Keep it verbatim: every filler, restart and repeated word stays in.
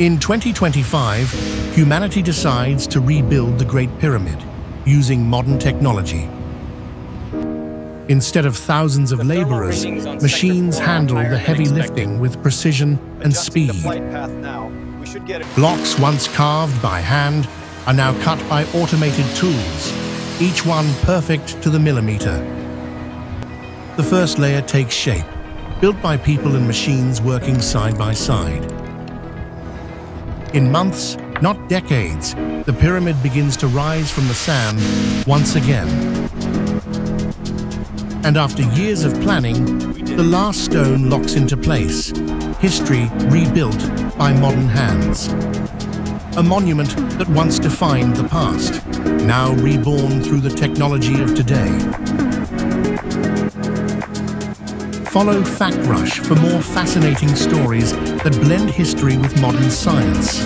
In twenty twenty-five, humanity decides to rebuild the Great Pyramid using modern technology. Instead of thousands of laborers, machines handle the heavy lifting with precision and speed. Blocks once carved by hand are now cut by automated tools, each one perfect to the millimeter. The first layer takes shape, built by people and machines working side by side. In months, not decades, the pyramid begins to rise from the sand once again. And after years of planning, the last stone locks into place, history rebuilt by modern hands. A monument that once defined the past, now reborn through the technology of today. Follow FactRush for more fascinating stories that blend history with modern science.